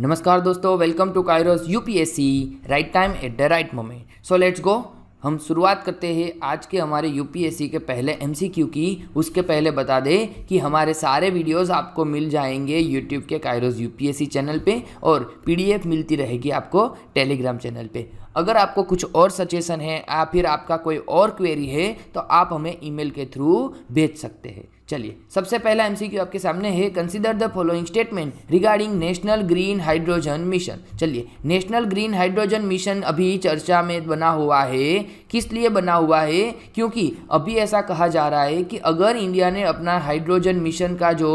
नमस्कार दोस्तों, welcome to Kairos UPSC, right time at the right moment. So let's go, हम शुरुआत करते हैं आज के हमारे यूपीएससी के पहले एमसीक्यू की। उसके पहले बता दें कि हमारे सारे वीडियोस आपको मिल जाएंगे यूट्यूब के कायरोस यूपीएससी चैनल पे, और पीडीएफ मिलती रहेगी आपको टेलीग्राम चैनल पे। अगर आपको कुछ और सजेशन है या फिर आपका कोई और क्वेरी है तो आप हमें ईमेल के थ्रू भेज सकते हैं। चलिए, सबसे पहला एमसीक्यू आपके सामने है, consider the following statement regarding national green hydrogen mission. चलिए, नेशनल ग्रीन हाइड्रोजन मिशन अभी चर्चा में बना हुआ है। किस लिए बना हुआ है? क्योंकि अभी ऐसा कहा जा रहा है कि अगर इंडिया ने अपना हाइड्रोजन मिशन का जो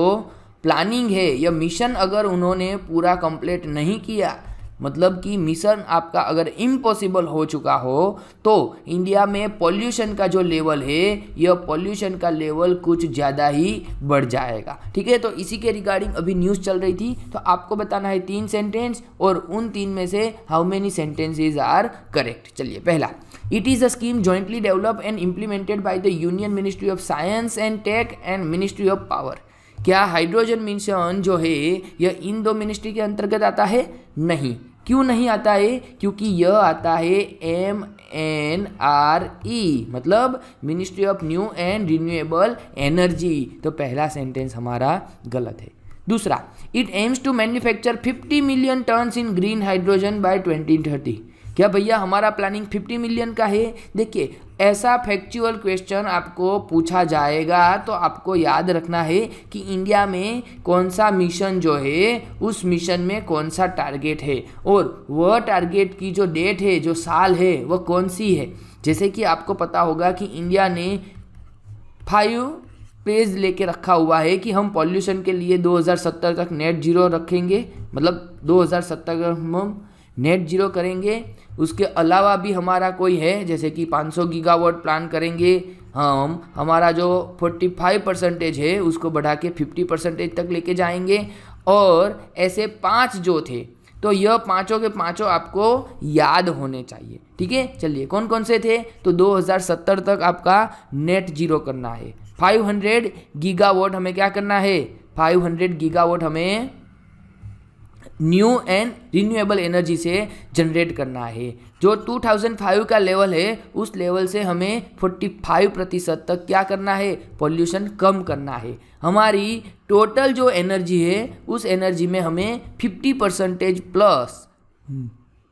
प्लानिंग है, यह मिशन अगर उन्होंने पूरा कंप्लीट नहीं किया, मतलब कि मिशन आपका अगर इम्पॉसिबल हो चुका हो, तो इंडिया में पॉल्यूशन का जो लेवल है, यह पॉल्यूशन का लेवल कुछ ज़्यादा ही बढ़ जाएगा। ठीक है, तो इसी के रिगार्डिंग अभी न्यूज़ चल रही थी। तो आपको बताना है 3 सेंटेंस, और उन 3 में से how many sentences are correct. चलिए, पहला, it is a scheme jointly develop and implemented by the union ministry of science and tech and ministry of power. क्या हाइड्रोजन मिशन जो है यह इन दो मिनिस्ट्री के अंतर्गत आता है? नहीं। क्यों नहीं आता है? क्योंकि यह आता है MNRE, मतलब ministry of new and renewable energy. तो पहला सेंटेंस हमारा गलत है। दूसरा, it aims to manufacture 50 million tons in green hydrogen by 2030। क्या भैया हमारा प्लानिंग 50 मिलियन का है? देखिए, ऐसा फैक्चुअल क्वेश्चन आपको पूछा जाएगा तो आपको याद रखना है कि इंडिया में कौन सा मिशन जो है, उस मिशन में कौन सा टारगेट है, और वह टारगेट की जो डेट है, जो साल है, वह कौन सी है। जैसे कि आपको पता होगा कि इंडिया ने 5 पेज लेके रखा हुआ है कि हम पॉल्यूशन के लिए 2070 तक नेट जीरो रखेंगे, मतलब 2070 हम नेट जीरो करेंगे। उसके अलावा भी हमारा कोई है, जैसे कि 500 गीगावाट प्लान करेंगे हम, हमारा जो 45% है उसको बढ़ा के 50% तक लेके जाएंगे, और ऐसे 5 जो थे। तो यह 5 के 5 आपको याद होने चाहिए। ठीक है, चलिए, कौन कौन से थे? तो 2070 तक आपका नेट जीरो करना है। 500 गीगावाट हमें क्या करना है? 500 गीगावाट हमें न्यू एंड रिन्यूएबल एनर्जी से जनरेट करना है। जो 2005 का लेवल है, उस लेवल से हमें 45% तक क्या करना है? पॉल्यूशन कम करना है। हमारी टोटल जो एनर्जी है, उस एनर्जी में हमें 50% प्लस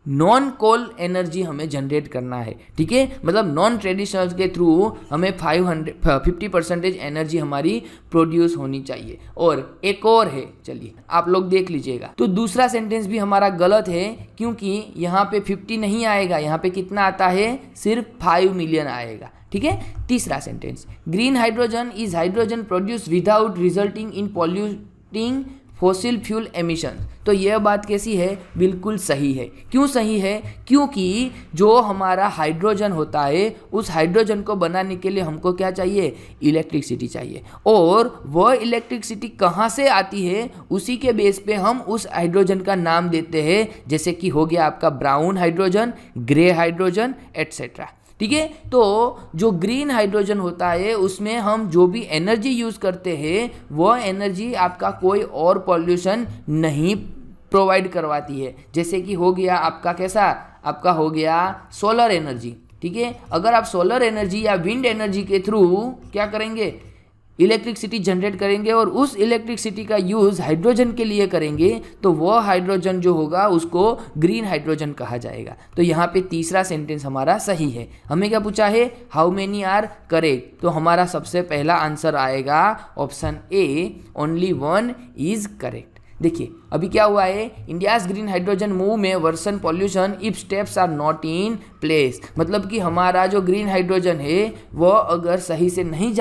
नॉन कोल एनर्जी हमें जनरेट करना है। ठीक है, मतलब नॉन ट्रेडिशनल के थ्रू हमें 50% एनर्जी हमारी प्रोड्यूस होनी चाहिए। और एक और है, चलिए आप लोग देख लीजिएगा। तो दूसरा सेंटेंस भी हमारा गलत है, क्योंकि यहाँ पे 50 नहीं आएगा, यहाँ पे कितना आता है? सिर्फ 5 मिलियन आएगा। ठीक है, तीसरा sentence, green hydrogen is hydrogen produce without resulting in polluting fossil fuel emission. तो यह बात कैसी है? बिल्कुल सही है। क्यों सही है? क्योंकि जो हमारा हाइड्रोजन होता है, उस हाइड्रोजन को बनाने के लिए हमको क्या चाहिए? इलेक्ट्रिसिटी चाहिए। और वह इलेक्ट्रिसिटी कहाँ से आती है, उसी के बेस पे हम उस हाइड्रोजन का नाम देते हैं। जैसे कि हो गया आपका brown hydrogen, grey hydrogen, etcetera. ठीक है, तो जो ग्रीन हाइड्रोजन होता है, उसमें हम जो भी एनर्जी यूज़ करते हैं, वह एनर्जी आपका कोई और पॉल्यूशन नहीं प्रोवाइड करवाती है। जैसे कि हो गया आपका कैसा, आपका हो गया सोलर एनर्जी। ठीक है, अगर आप सोलर एनर्जी या विंड एनर्जी के थ्रू क्या करेंगे? इलेक्ट्रिसिटी जनरेट करेंगे, और उस इलेक्ट्रिसिटी का यूज़ हाइड्रोजन के लिए करेंगे, तो वह हाइड्रोजन जो होगा उसको ग्रीन हाइड्रोजन कहा जाएगा। तो यहाँ पे तीसरा सेंटेंस हमारा सही है। हमें क्या पूछा है? How many are correct. तो हमारा सबसे पहला आंसर आएगा option A, only 1 is correct. देखिए अभी क्या हुआ है, इंडियाज़ ग्रीन हाइड्रोजन मूव में worsen pollution if steps are not in place. मतलब कि हमारा जो ग्रीन हाइड्रोजन है, वह अगर सही से नहीं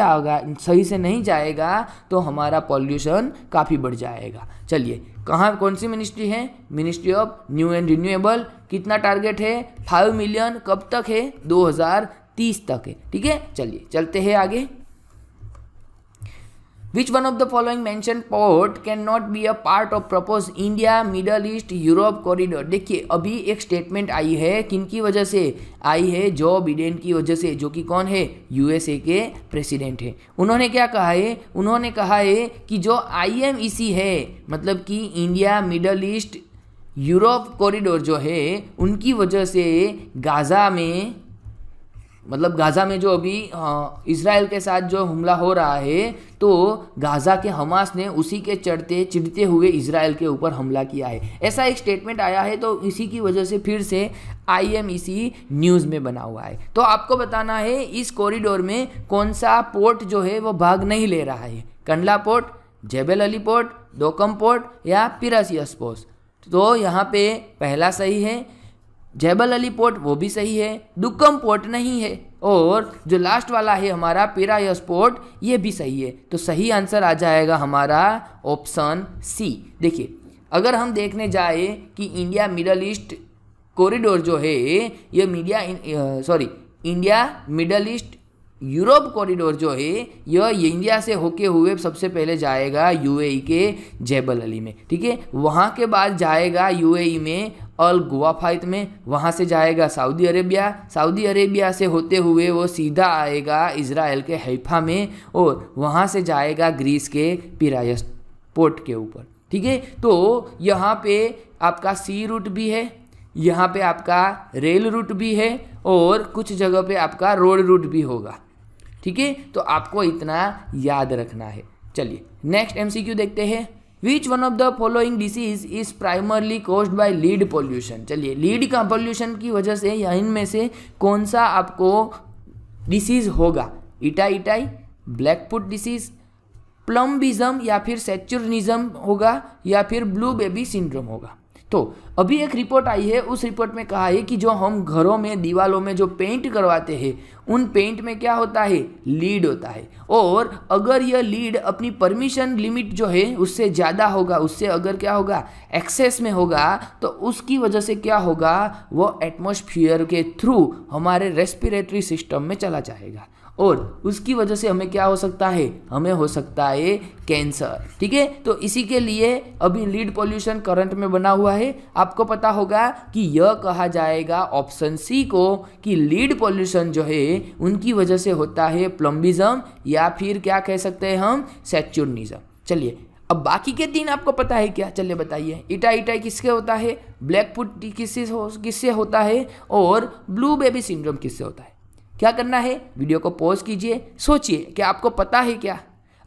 जाएगा तो हमारा पॉल्यूशन काफ़ी बढ़ जाएगा। चलिए, कहाँ कौन सी मिनिस्ट्री है? Ministry of new and renewable. कितना टारगेट है? 5 मिलियन। कब तक है? 2030 तक है। ठीक है, चलिए चलते हैं आगे। Which one of the following mentioned port cannot be a part of proposed India-Middle East Europe corridor? देखिए अभी एक स्टेटमेंट आई है, किनकी वजह से आई है? जो बिडेन की वजह से, जो कि कौन है? USA के प्रेसिडेंट है। उन्होंने क्या कहा है? उन्होंने कहा है कि जो IMEC है, मतलब कि India Middle East Europe corridor जो है उनकी वजह से गाज़ा में, मतलब गाज़ा में जो अभी इज़राइल के साथ जो हमला हो रहा है, तो गाज़ा के हमास ने उसी के चढ़ते चिढ़ते हुए इज़राइल के ऊपर हमला किया है, ऐसा एक स्टेटमेंट आया है। तो इसी की वजह से फिर से IMEC न्यूज़ में बना हुआ है। तो आपको बताना है इस कॉरिडोर में कौन सा पोर्ट जो है वो भाग नहीं ले रहा है, Kandla port, Jebel Ali port, Duqm port या पिरासियस पोर्ट। तो यहाँ पे पहला सही है, जबेल अली पोर्ट वो भी सही है, दुक्कम पोर्ट नहीं है, और जो लास्ट वाला है हमारा पिरायस पोर्ट ये भी सही है। तो सही आंसर आ जाएगा हमारा ऑप्शन सी। देखिए अगर हम देखने जाए कि इंडिया मिडल ईस्ट कॉरिडोर जो है ये India Middle East Europe corridor जो है यह इंडिया से होके हुए सबसे पहले जाएगा UAE के जबेल अली में, ठीक है। वहाँ के बाद जाएगा UAE में अल गुवाफाइट में, वहाँ से जाएगा सऊदी अरेबिया, सऊदी अरेबिया से होते हुए वो सीधा आएगा इज़राइल के हैफा में, और वहाँ से जाएगा ग्रीस के पिरायस पोर्ट के ऊपर, ठीक है। तो यहाँ पे आपका सी रूट भी है, यहाँ पे आपका रेल रूट भी है, और कुछ जगह पे आपका रोड रूट भी होगा, ठीक है। तो आपको इतना याद रखना है। चलिए नेक्स्ट MCQ देखते हैं। Which one of the following disease is primarily caused by lead pollution? चलिए लीड का पोल्यूशन की वजह से या इनमें से कौन सा आपको डिसीज़ होगा, इटाइटाई, ब्लैकफुट डिसीज़, प्लम्बिज़म या फिर सेचुरनिज़म होगा, या फिर ब्लू बेबी सिंड्रोम होगा। तो अभी एक रिपोर्ट आई है, उस रिपोर्ट में कहा है कि जो हम घरों में दीवालों में जो पेंट करवाते हैं उन पेंट में क्या होता है, लीड होता है, और अगर यह लीड अपनी परमिशन लिमिट जो है उससे ज़्यादा होगा, उससे अगर क्या होगा एक्सेस में होगा, तो उसकी वजह से क्या होगा वो एटमॉस्फेयर के थ्रू हमारे रेस्पिरेटरी सिस्टम में चला जाएगा, और उसकी वजह से हमें क्या हो सकता है, हमें हो सकता है कैंसर, ठीक है। तो इसी के लिए अभी लीड पोल्यूशन करंट में बना हुआ है। आपको पता होगा कि यह कहा जाएगा ऑप्शन सी को कि लीड पोल्यूशन जो है उनकी वजह से होता है प्लम्बिज़म या फिर क्या कह सकते हैं हम सेचुरनिज़म। चलिए अब बाकी के तीन आपको पता है क्या, चलिए बताइए। इटाइटाई किसके होता है, ब्लैकफुट किससे होता है, और ब्लू बेबी सिंड्रोम किससे होता है। क्या करना है, वीडियो को पॉज कीजिए, सोचिए कि आपको पता है क्या,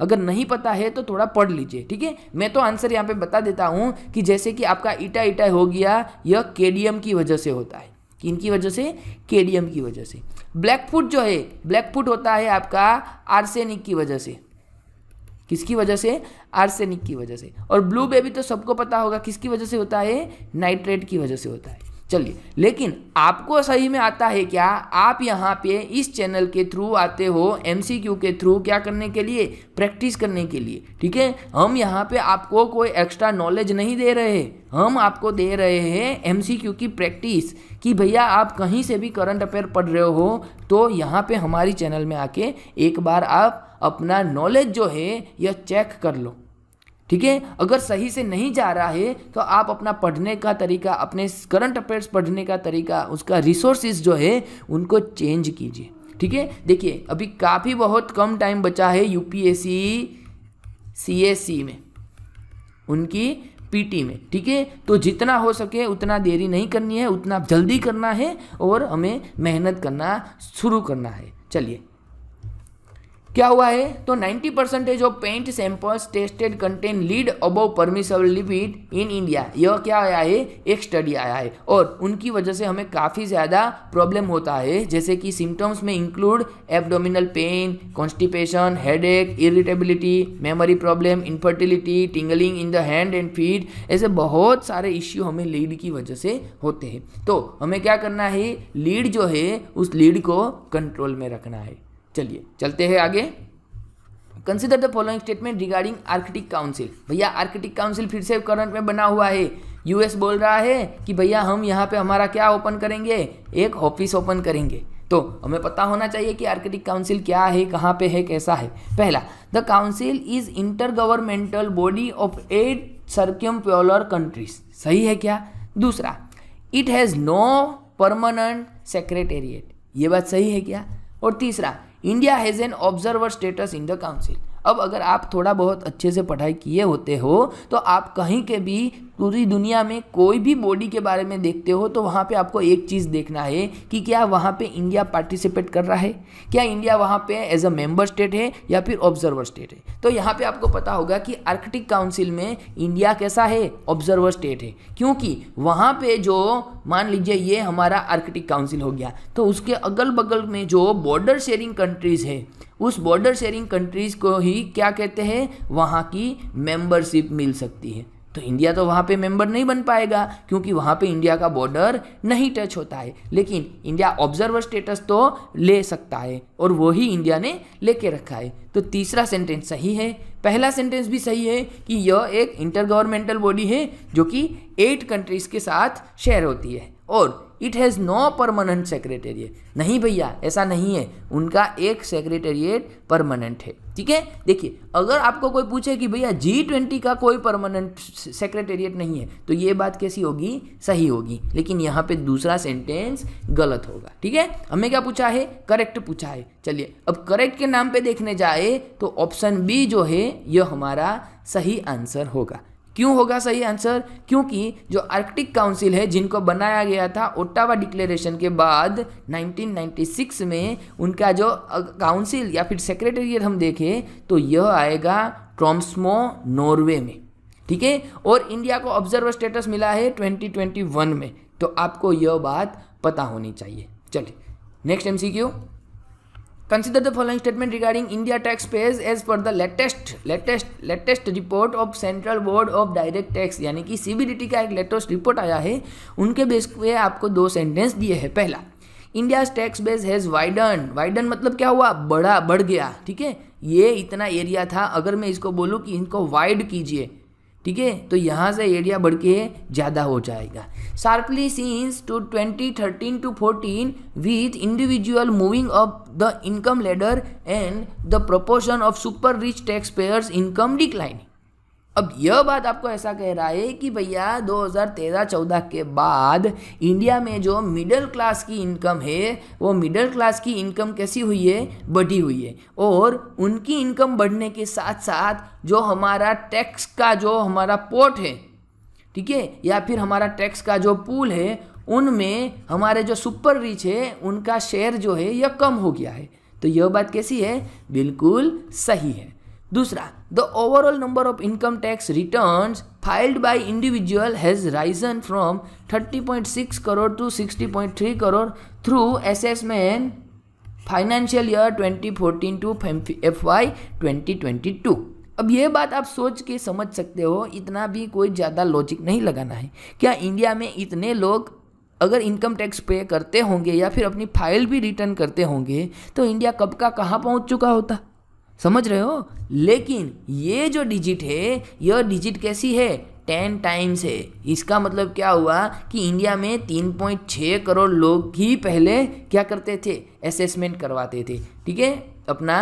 अगर नहीं पता है तो थोड़ा पढ़ लीजिए, ठीक है। मैं तो आंसर यहाँ पे बता देता हूँ कि जैसे कि आपका इटाइटाई हो गया यह केडीएम की वजह से होता है, किनकी वजह से, केडीएम की वजह से। ब्लैकफुट जो है, ब्लैकफुट होता है आपका आर्सेनिक की वजह से, किसकी वजह से, आर्सेनिक की वजह से, और ब्लू बेबी तो सबको पता होगा किसकी वजह से होता है, नाइट्रेट की वजह से होता है। चलिए लेकिन आपको सही में आता है क्या, आप यहाँ पे इस चैनल के थ्रू आते हो MCQ के थ्रू क्या करने के लिए, प्रैक्टिस करने के लिए, ठीक है। हम यहाँ पे आपको कोई एक्स्ट्रा नॉलेज नहीं दे रहे हैं, हम आपको दे रहे हैं MCQ की प्रैक्टिस कि भैया आप कहीं से भी करंट अफेयर पढ़ रहे हो तो यहाँ पे हमारी चैनल में आके एक बार आप अपना नॉलेज जो है यह चेक कर लो, ठीक है। अगर सही से नहीं जा रहा है तो आप अपना पढ़ने का तरीका, अपने करंट अफेयर्स पढ़ने का तरीका, उसका रिसोर्सेज जो है उनको चेंज कीजिए, ठीक है। देखिए अभी काफ़ी बहुत कम टाइम बचा है UPSC CSC में, उनकी PT में, ठीक है। तो जितना हो सके उतना देरी नहीं करनी है, उतना जल्दी करना है, और हमें मेहनत करना शुरू करना है। चलिए क्या हुआ है, तो 90% of paint samples tested contain lead above permissible limit in India, यह क्या आया है, एक स्टडी आया है, और उनकी वजह से हमें काफ़ी ज़्यादा प्रॉब्लम होता है, जैसे कि सिम्टम्स में include abdominal pain, constipation, headache, irritability, memory problem, infertility, tingling in the hand and feet, ऐसे बहुत सारे इश्यू हमें लीड की वजह से होते हैं। तो हमें क्या करना है, लीड जो है उस लीड को कंट्रोल में रखना है। चलिए चलते हैं आगे। Consider the following statement regarding Arctic council. भैया आर्कटिक काउंसिल फिर से करंट में बना हुआ है, US बोल रहा है कि भैया हम यहाँ पे हमारा क्या ओपन करेंगे, एक ऑफिस ओपन करेंगे। तो हमें पता होना चाहिए कि आर्कटिक काउंसिल क्या है, कहाँ पे है, कैसा है। पहला, the council is intergovernmental body of 8 circumpolar countries, सही है क्या। दूसरा, it has no permanent secretariat, ये बात सही है क्या। और तीसरा, India has an observer status in the council. अब अगर आप थोड़ा बहुत अच्छे से पढ़ाई किए होते हो तो आप कहीं के भी पूरी दुनिया में कोई भी बॉडी के बारे में देखते हो तो वहाँ पे आपको एक चीज़ देखना है कि क्या वहाँ पे इंडिया पार्टिसिपेट कर रहा है, क्या इंडिया वहाँ पे एज अ मेंबर स्टेट है या फिर ऑब्जर्वर स्टेट है। तो यहाँ पे आपको पता होगा कि आर्कटिक काउंसिल में इंडिया कैसा है, ऑब्जर्वर स्टेट है, क्योंकि वहाँ पे जो मान लीजिए ये हमारा आर्कटिक काउंसिल हो गया तो उसके अगल बगल में जो बॉर्डर शेयरिंग कंट्रीज़ है उस बॉर्डर शेयरिंग कंट्रीज़ को ही क्या कहते हैं, वहाँ की मेंबरशिप मिल सकती है। तो इंडिया तो वहाँ पे मेंबर नहीं बन पाएगा क्योंकि वहाँ पे इंडिया का बॉर्डर नहीं टच होता है, लेकिन इंडिया ऑब्जर्वर स्टेटस तो ले सकता है और वही इंडिया ने लेके रखा है। तो तीसरा सेंटेंस सही है, पहला सेंटेंस भी सही है कि यह एक इंटरगवर्नमेंटल बॉडी है जो कि 8 कंट्रीज़ के साथ शेयर होती है और it has no permanent secretariat. नहीं भैया ऐसा नहीं है, उनका एक सेक्रेटेरिएट परमानेंट है। ठीक है, देखिए अगर आपको कोई पूछे कि भैया G20 का कोई परमानेंट सेक्रेटेरिएट नहीं है तो ये बात कैसी होगी, सही होगी, लेकिन यहाँ पे दूसरा सेंटेंस गलत होगा। ठीक है, हमें क्या पूछा है, करेक्ट पूछा है। चलिए अब करेक्ट के नाम पे देखने जाए तो ऑप्शन बी जो है यह हमारा सही आंसर होगा। क्यों होगा सही आंसर, क्योंकि जो आर्कटिक काउंसिल है जिनको बनाया गया था ओटावा डिक्लेरेशन के बाद 1996 में, उनका जो काउंसिल या फिर सेक्रेटेरिएट हम देखें तो यह आएगा ट्रॉम्समो नॉर्वे में। ठीक है, और इंडिया को ऑब्जर्वर स्टेटस मिला है 2021 में, तो आपको यह बात पता होनी चाहिए। चलिए next MCQ, Consider the following statement regarding India tax pays as per the latest report of Central Board of Direct Tax, यानी कि CBDT का एक लेटेस्ट रिपोर्ट आया है, उनके बेस पे आपको 2 सेंटेंस दिए हैं। पहला, India tax base has widen मतलब क्या हुआ, बढ़ गया। ठीक है, ये इतना एरिया था, अगर मैं इसको बोलूँ कि इनको वाइड कीजिए, ठीक है, तो यहाँ से एरिया बढ़ के ज़्यादा हो जाएगा। Sharply since to 2013 to 2014 with individual moving up the income ladder and the proportion of super rich tax payers income declining. अब यह बात आपको ऐसा कह रहा है कि भैया 2013-14 के बाद इंडिया में जो मिडिल क्लास की इनकम है वो मिडिल क्लास की इनकम कैसी हुई है, बढ़ी हुई है, और उनकी इनकम बढ़ने के साथ साथ जो हमारा टैक्स का जो हमारा पोर्ट है, ठीक है, या फिर हमारा टैक्स का जो पूल है, उनमें हमारे जो सुपर रिच है उनका शेयर जो है यह कम हो गया है। तो यह बात कैसी है, बिल्कुल सही है। दूसरा, the overall number of income tax returns filed by individual has risen from 30.6 crore to 60.3 crore through assessment financial year 2014 to FY 2022। अब ये बात आप सोच के समझ सकते हो, इतना भी कोई ज़्यादा लॉजिक नहीं लगाना है। क्या इंडिया में इतने लोग अगर इनकम टैक्स पे करते होंगे या फिर अपनी फाइल भी रिटर्न करते होंगे तो इंडिया कब का कहाँ पहुँच चुका होता, समझ रहे हो। लेकिन ये जो डिजिट है यह डिजिट कैसी है, 10 times है। इसका मतलब क्या हुआ कि इंडिया में 3.6 करोड़ लोग ही पहले क्या करते थे, असेसमेंट करवाते थे, ठीक है, अपना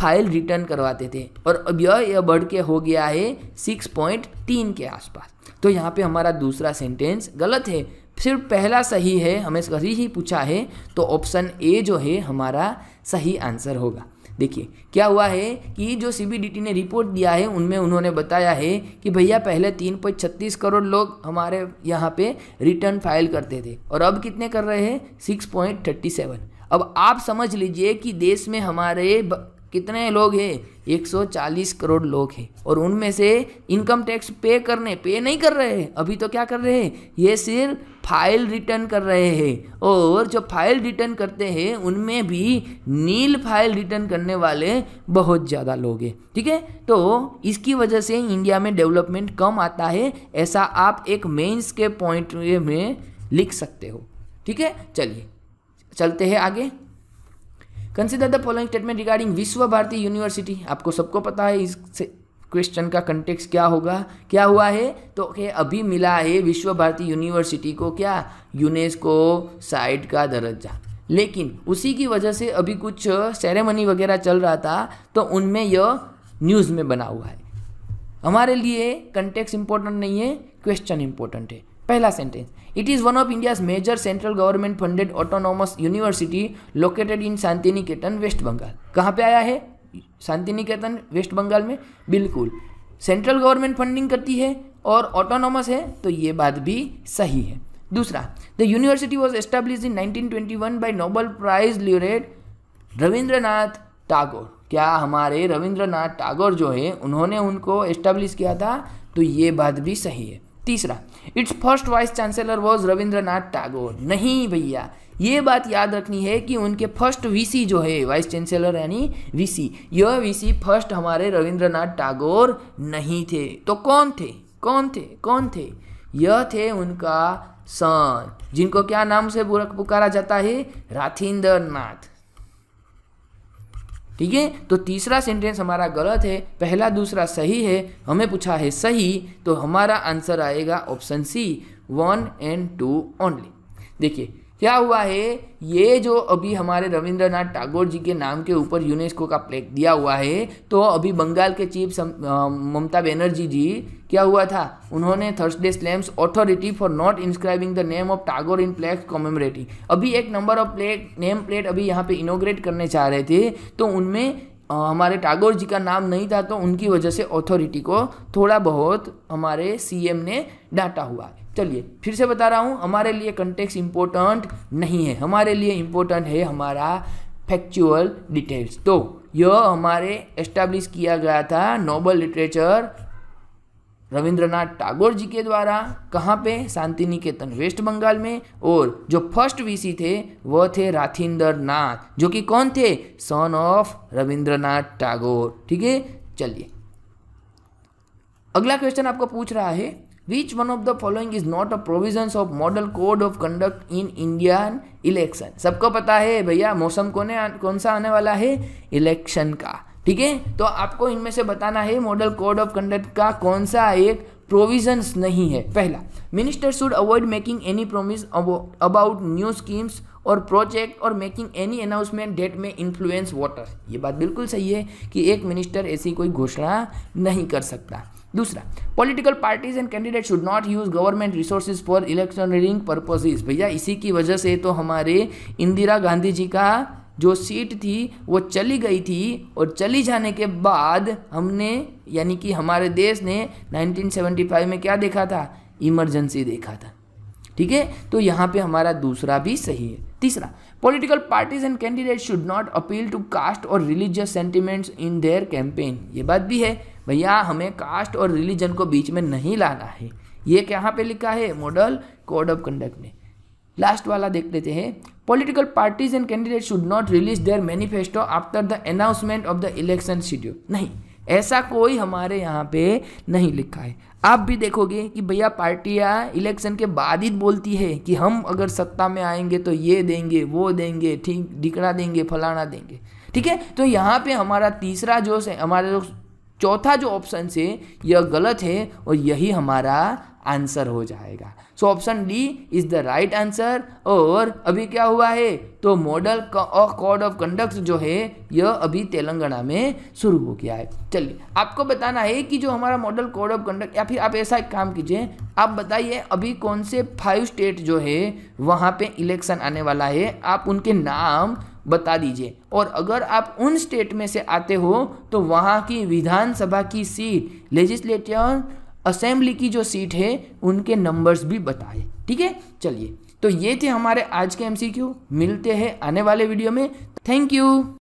फाइल रिटर्न करवाते थे, और अब यह बढ़ के हो गया है 6.3 के आसपास। तो यहाँ पे हमारा दूसरा सेंटेंस गलत है, सिर्फ पहला सही है, हमें सही ही पूछा है, तो ऑप्शन ए जो है हमारा सही आंसर होगा। देखिए क्या हुआ है कि जो CBDT ने रिपोर्ट दिया है उनमें उन्होंने बताया है कि भैया पहले 3.36 करोड़ लोग हमारे यहाँ पे रिटर्न फाइल करते थे और अब कितने कर रहे हैं, 6.37। अब आप समझ लीजिए कि देश में हमारे कितने लोग हैं, 140 करोड़ लोग हैं, और उनमें से इनकम टैक्स पे नहीं कर रहे हैं अभी, तो क्या कर रहे हैं, ये सिर्फ फाइल रिटर्न कर रहे हैं, और जो फाइल रिटर्न करते हैं उनमें भी नील फाइल रिटर्न करने वाले बहुत ज़्यादा लोग हैं। ठीक है, तो इसकी वजह से इंडिया में डेवलपमेंट कम आता है, ऐसा आप एक मेंस के पॉइंट में लिख सकते हो। ठीक है, चलिए चलते हैं आगे। Consider the following statement regarding विश्व भारती यूनिवर्सिटी। आपको सबको पता है इस क्वेश्चन का कंटेक्स्ट क्या होगा, क्या हुआ है तो अभी मिला है विश्व भारती यूनिवर्सिटी को क्या, यूनेस्को साइट का दर्जा, लेकिन उसी की वजह से अभी कुछ सेरेमनी वगैरह चल रहा था तो उनमें यह न्यूज़ में बना हुआ है। हमारे लिए कंटेक्स्ट इंपॉर्टेंट नहीं है, क्वेश्चन इंपॉर्टेंट है। पहला sentence, it is one of India's major central government funded autonomous university located in Shantiniketan, waste Bengal. कहाँ पे आया है, शांतिनिकेतन वेस्ट बंगाल में बिल्कुल सेंट्रल गवर्नमेंट फंडिंग करती है और ऑटोनॉमस है, तो ये बात भी सही है। दूसरा, the university was established in 1921 by Nobel prize laureate Rabindranath Tagore. क्या हमारे रविंद्रनाथ टागोर जो है उन्होंने उनको एस्टैब्लिश किया था, तो ये बात भी सही है। तीसरा, it's first vice chancellor was Rabindranath Tagore. नहीं भैया, ये बात याद रखनी है कि उनके फर्स्ट वीसी जो है वाइस चांसलर यानी वीसी, यह वीसी फर्स्ट हमारे रविंद्रनाथ टागोर नहीं थे। तो कौन थे? यह थे उनका सन, जिनको क्या नाम से पुकारा जाता है? राथिंद्रनाथ। ठीक है, तो तीसरा सेंटेंस हमारा गलत है, पहला दूसरा सही है। हमें पूछा है सही, तो हमारा आंसर आएगा ऑप्शन सी, 1 and 2 ओनली। देखिए क्या हुआ है, ये जो अभी हमारे रविंद्रनाथ टागोर जी के नाम के ऊपर यूनेस्को का प्लेग दिया हुआ है, तो अभी बंगाल के चीफ ममता बनर्जी जी क्या हुआ था, उन्होंने Thursday slams authority for not inscribing the name of Tagore in plaques commemorating. अभी एक number of plaque name plate अभी यहाँ पे इनोग्रेट करने चाह रहे थे, तो उनमें हमारे टागोर जी का नाम नहीं था, तो उनकी वजह से ऑथोरिटी को थोड़ा बहुत हमारे सीएम ने डांटा हुआ। चलिए फिर से बता रहा हूँ, हमारे लिए कंटेक्स्ट इम्पोर्टेंट नहीं है, हमारे लिए इम्पोर्टेंट है हमारा फैक्चुअल डिटेल्स। तो यह हमारे एस्टैब्लिश किया गया था नोबेल लिटरेचर रविंद्रनाथ टागोर जी के द्वारा, कहाँ पे? शांतिनिकेतन वेस्ट बंगाल में। और जो फर्स्ट वीसी थे वह थे राथिंद्रनाथ, जो कि कौन थे? Son of Rabindranath Tagore. ठीक है, चलिए अगला क्वेश्चन आपको पूछ रहा है, Which one of the following is not a provisions of Model Code of Conduct in Indian election? सबको पता है भैया मौसम कौन सा आने वाला है, इलेक्शन का। ठीक है, तो आपको इनमें से बताना है मॉडल कोड ऑफ कंडक्ट का कौन सा एक प्रोविजन्स नहीं है। पहला, minister should avoid making any promise about new schemes और प्रोजेक्ट और making any announcement that may influence voter. ये बात बिल्कुल सही है कि एक मिनिस्टर ऐसी कोई घोषणा नहीं कर सकता। दूसरा, political parties and candidate should not use government resources for electioneering purposes. भैया इसी की वजह से तो हमारे इंदिरा गांधी जी का जो सीट थी वो चली गई थी, और चली जाने के बाद हमने यानी कि हमारे देश ने 1975 में क्या देखा था? इमरजेंसी देखा था। ठीक है, तो यहाँ पे हमारा दूसरा भी सही है। तीसरा, political parties and candidate should not appeal to caste और religious sentiments in their campaign. ये बात भी है भैया, हमें कास्ट और रिलीजन को बीच में नहीं लाना है। ये कहाँ पे लिखा है? मॉडल कोड ऑफ कंडक्ट में। लास्ट वाला देख लेते हैं, political parties and candidate should not release their manifesto after the announcement of the election schedule. नहीं, ऐसा कोई हमारे यहाँ पे नहीं लिखा है। आप भी देखोगे कि भैया पार्टियाँ इलेक्शन के बाद ही बोलती है कि हम अगर सत्ता में आएंगे तो ये देंगे, वो देंगे, ठीक ढिकड़ा देंगे, फलाना देंगे। ठीक है, तो यहाँ पे हमारा तीसरा जो है, हमारा जो चौथा जो ऑप्शन है यह गलत है और यही हमारा आंसर हो जाएगा। So option D is the right answer. और अभी क्या हुआ है, तो मॉडल कोड ऑफ कंडक्ट जो है यह अभी तेलंगाना में शुरू हो गया है। चलिए आपको बताना है कि जो हमारा मॉडल कोड ऑफ कंडक्ट, या फिर आप ऐसा एक काम कीजिए, आप बताइए अभी कौन से 5 स्टेट जो है वहाँ पे इलेक्शन आने वाला है, आप उनके नाम बता दीजिए। और अगर आप उन स्टेट में से आते हो तो वहाँ की विधानसभा की सीट, लेजिस्लेटिव असेंबली की जो सीट है उनके नंबर्स भी बताए। ठीक है, चलिए तो ये थे हमारे आज के एमसीक्यू। मिलते हैं आने वाले वीडियो में। Thank you.